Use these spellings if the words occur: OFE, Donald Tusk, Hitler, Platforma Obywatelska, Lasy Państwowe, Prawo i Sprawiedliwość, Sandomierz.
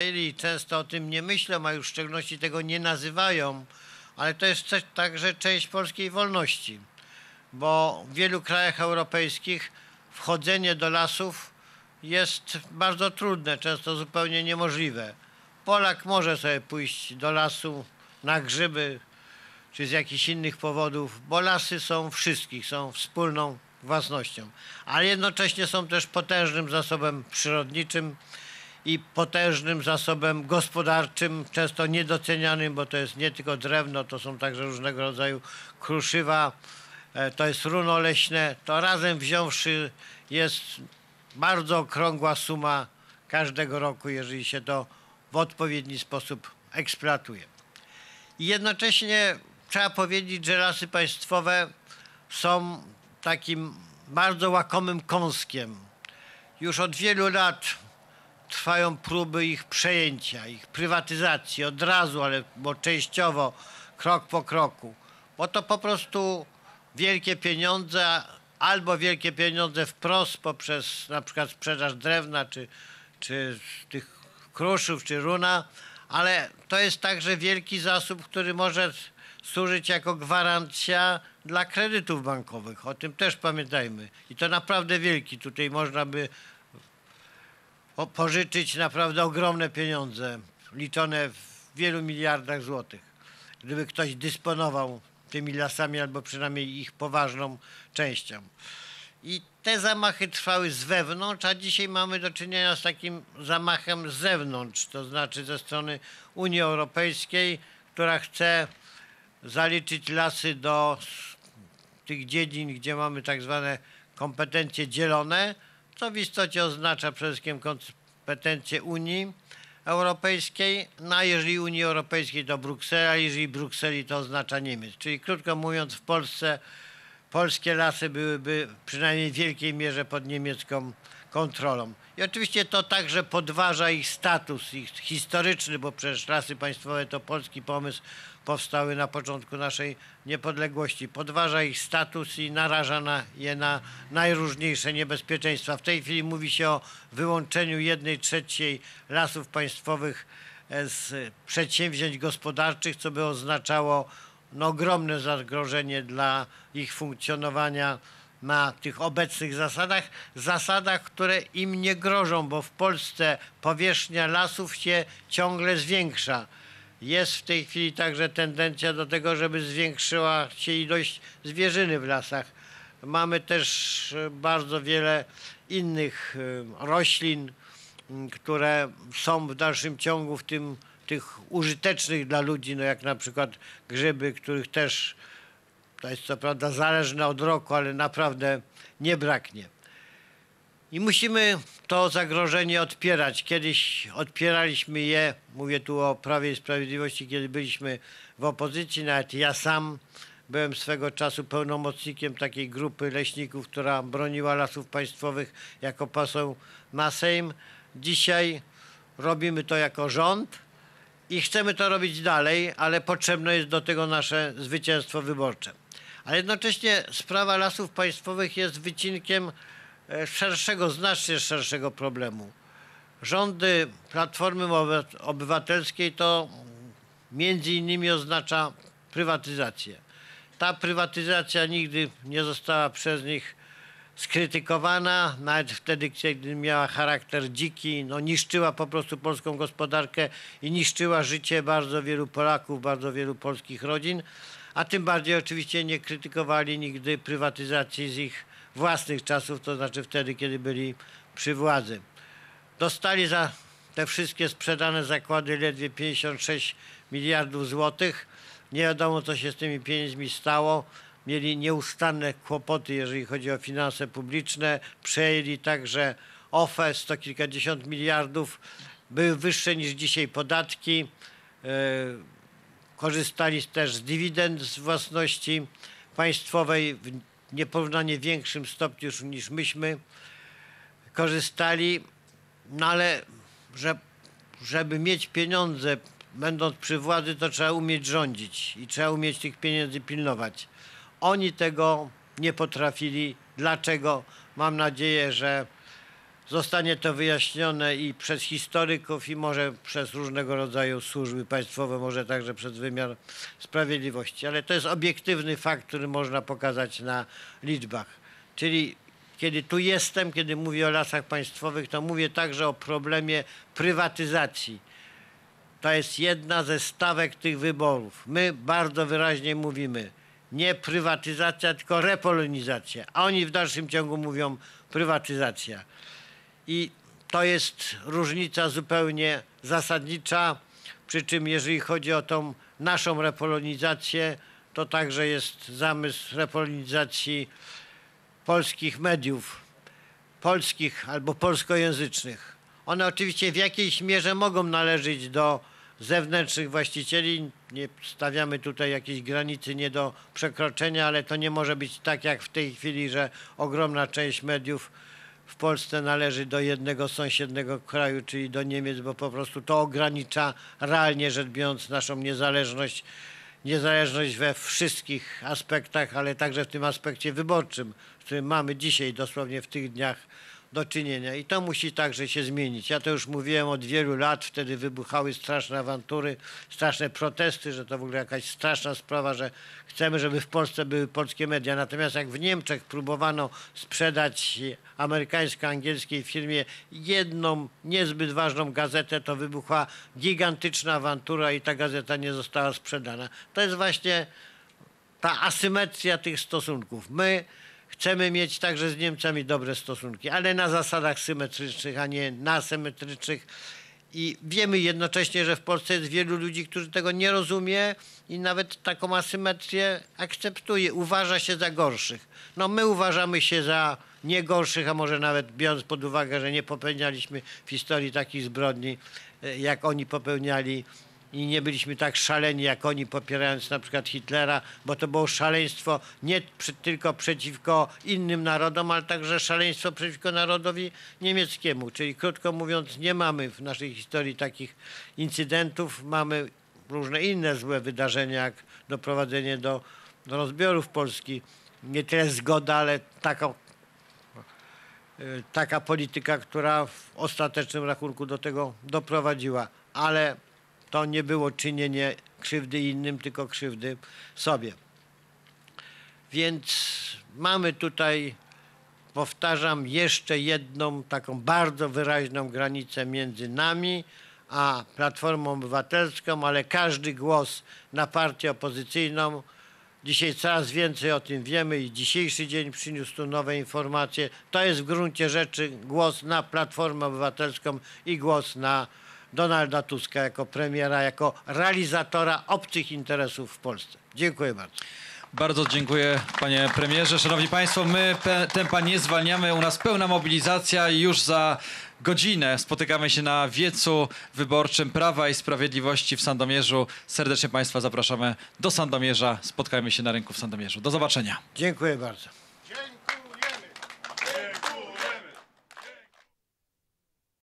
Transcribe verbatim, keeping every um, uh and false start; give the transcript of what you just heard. I często o tym nie myślą, a już w szczególności tego nie nazywają, ale to jest także część polskiej wolności, bo w wielu krajach europejskich wchodzenie do lasów jest bardzo trudne, często zupełnie niemożliwe. Polak może sobie pójść do lasu na grzyby czy z jakichś innych powodów, bo lasy są wszystkich, są wspólną własnością, ale jednocześnie są też potężnym zasobem przyrodniczym i potężnym zasobem gospodarczym, często niedocenianym, bo to jest nie tylko drewno, to są także różnego rodzaju kruszywa, to jest runo leśne. To razem wziąwszy jest bardzo okrągła suma każdego roku, jeżeli się to w odpowiedni sposób eksploatuje. I jednocześnie trzeba powiedzieć, że Lasy Państwowe są takim bardzo łakomym kąskiem. Już od wielu lat trwają próby ich przejęcia, ich prywatyzacji od razu, ale bo częściowo, krok po kroku. Bo to po prostu wielkie pieniądze, albo wielkie pieniądze wprost poprzez na przykład sprzedaż drewna, czy, czy tych kruszów, czy runa, ale to jest także wielki zasób, który może służyć jako gwarancja dla kredytów bankowych. O tym też pamiętajmy. I to naprawdę wielki. Tutaj można by pożyczyć naprawdę ogromne pieniądze, liczone w wielu miliardach złotych, gdyby ktoś dysponował tymi lasami albo przynajmniej ich poważną częścią. I te zamachy trwały z wewnątrz, a dzisiaj mamy do czynienia z takim zamachem z zewnątrz, to znaczy ze strony Unii Europejskiej, która chce zaliczyć lasy do tych dziedzin, gdzie mamy tak zwane kompetencje dzielone, co w istocie oznacza przede wszystkim kompetencje Unii Europejskiej, no a jeżeli Unii Europejskiej to Bruksela, jeżeli Brukseli to oznacza Niemiec. Czyli krótko mówiąc, w Polsce polskie lasy byłyby przynajmniej w wielkiej mierze pod niemiecką kontrolą. I oczywiście to także podważa ich status, ich historyczny, bo przecież Lasy Państwowe to polski pomysł, powstały na początku naszej niepodległości. Podważa ich status i naraża na je na najróżniejsze niebezpieczeństwa. W tej chwili mówi się o wyłączeniu jednej trzeciej Lasów Państwowych z przedsięwzięć gospodarczych, co by oznaczało no, ogromne zagrożenie dla ich funkcjonowania na tych obecnych zasadach, zasadach, które im nie grożą, bo w Polsce powierzchnia lasów się ciągle zwiększa. Jest w tej chwili także tendencja do tego, żeby zwiększyła się ilość zwierzyny w lasach. Mamy też bardzo wiele innych roślin, które są w dalszym ciągu, w tym tych użytecznych dla ludzi, no jak na przykład grzyby, których też to jest co prawda zależne od roku, ale naprawdę nie braknie. I musimy to zagrożenie odpierać. Kiedyś odpieraliśmy je, mówię tu o Prawie i Sprawiedliwości, kiedy byliśmy w opozycji. Nawet ja sam byłem swego czasu pełnomocnikiem takiej grupy leśników, która broniła Lasów Państwowych jako poseł na Sejm. Dzisiaj robimy to jako rząd i chcemy to robić dalej, ale potrzebne jest do tego nasze zwycięstwo wyborcze. Ale jednocześnie sprawa Lasów Państwowych jest wycinkiem szerszego, znacznie szerszego problemu. Rządy Platformy Obywatelskiej to między innymi oznacza prywatyzację. Ta prywatyzacja nigdy nie została przez nich skrytykowana, nawet wtedy, kiedy miała charakter dziki, no niszczyła po prostu polską gospodarkę i niszczyła życie bardzo wielu Polaków, bardzo wielu polskich rodzin, a tym bardziej oczywiście nie krytykowali nigdy prywatyzacji z ich własnych czasów, to znaczy wtedy, kiedy byli przy władzy. Dostali za te wszystkie sprzedane zakłady ledwie pięćdziesiąt sześć miliardów złotych. Nie wiadomo, co się z tymi pieniędzmi stało. Mieli nieustanne kłopoty, jeżeli chodzi o finanse publiczne. Przejęli także O F E, sto kilkadziesiąt miliardów. Były wyższe niż dzisiaj podatki. Korzystali też z dywidend z własności państwowej w nieporównanie większym stopniu niż myśmy korzystali. No ale że, żeby mieć pieniądze, będąc przy władzy, to trzeba umieć rządzić i trzeba umieć tych pieniędzy pilnować. Oni tego nie potrafili. Dlaczego? Mam nadzieję, że Zostanie to wyjaśnione i przez historyków, i może przez różnego rodzaju służby państwowe, może także przez wymiar sprawiedliwości. Ale to jest obiektywny fakt, który można pokazać na liczbach. Czyli kiedy tu jestem, kiedy mówię o lasach państwowych, to mówię także o problemie prywatyzacji. To jest jedna ze stawek tych wyborów. My bardzo wyraźnie mówimy, nie prywatyzacja, tylko repolonizacja. A oni w dalszym ciągu mówią prywatyzacja. I to jest różnica zupełnie zasadnicza, przy czym jeżeli chodzi o tą naszą repolonizację, to także jest zamysł repolonizacji polskich mediów, polskich albo polskojęzycznych. One oczywiście w jakiejś mierze mogą należeć do zewnętrznych właścicieli. Nie stawiamy tutaj jakiejś granicy nie do przekroczenia, ale to nie może być tak jak w tej chwili, że ogromna część mediów w Polsce należy do jednego sąsiedniego kraju, czyli do Niemiec, bo po prostu to ogranicza realnie rzecz biorąc naszą niezależność, niezależność we wszystkich aspektach, ale także w tym aspekcie wyborczym, z którym mamy dzisiaj dosłownie w tych dniach do czynienia. I to musi także się zmienić. Ja to już mówiłem od wielu lat, wtedy wybuchały straszne awantury, straszne protesty, że to w ogóle jakaś straszna sprawa, że chcemy, żeby w Polsce były polskie media. Natomiast jak w Niemczech próbowano sprzedać amerykańsko-angielskiej firmie jedną niezbyt ważną gazetę, to wybuchła gigantyczna awantura i ta gazeta nie została sprzedana. To jest właśnie ta asymetria tych stosunków. My chcemy mieć także z Niemcami dobre stosunki, ale na zasadach symetrycznych, a nie na asymetrycznych. I wiemy jednocześnie, że w Polsce jest wielu ludzi, którzy tego nie rozumie i nawet taką asymetrię akceptuje, uważa się za gorszych. No my uważamy się za nie gorszych, a może nawet biorąc pod uwagę, że nie popełnialiśmy w historii takich zbrodni, jak oni popełniali, i nie byliśmy tak szaleni jak oni, popierając na przykład Hitlera, bo to było szaleństwo nie przy, tylko przeciwko innym narodom, ale także szaleństwo przeciwko narodowi niemieckiemu. Czyli krótko mówiąc, nie mamy w naszej historii takich incydentów. Mamy różne inne złe wydarzenia, jak doprowadzenie do, do rozbiorów Polski. Nie tyle zgoda, ale taka, taka polityka, która w ostatecznym rachunku do tego doprowadziła. Ale to nie było czynienie krzywdy innym, tylko krzywdy sobie. Więc mamy tutaj, powtarzam, jeszcze jedną taką bardzo wyraźną granicę między nami a Platformą Obywatelską, ale każdy głos na partię opozycyjną, dzisiaj coraz więcej o tym wiemy i dzisiejszy dzień przyniósł tu nowe informacje, to jest w gruncie rzeczy głos na Platformę Obywatelską i głos na Donalda Tuska jako premiera, jako realizatora obcych interesów w Polsce. Dziękuję bardzo. Bardzo dziękuję, panie premierze. Szanowni państwo, my tempa nie zwalniamy. U nas pełna mobilizacja i już za godzinę spotykamy się na wiecu wyborczym Prawa i Sprawiedliwości w Sandomierzu. Serdecznie państwa zapraszamy do Sandomierza. Spotkajmy się na rynku w Sandomierzu. Do zobaczenia. Dziękuję bardzo.